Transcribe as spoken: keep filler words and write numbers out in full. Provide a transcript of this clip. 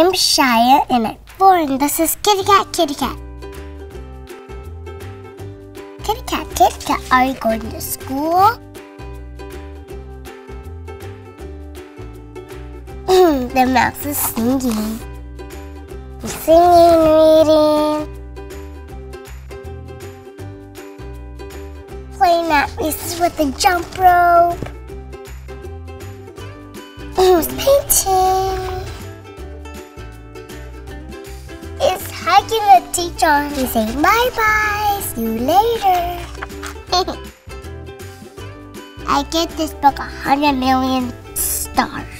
I'm Shaia and I'm four, and this is Kitty Cat, Kitty Cat. Kitty Cat, Kitty Cat, are you going to school? The mouse is singing. He's singing, reading. Playing at races with a jump rope. He's painting. It's hugging the teacher. He's saying bye-bye, see you later. I get this book a hundred million stars.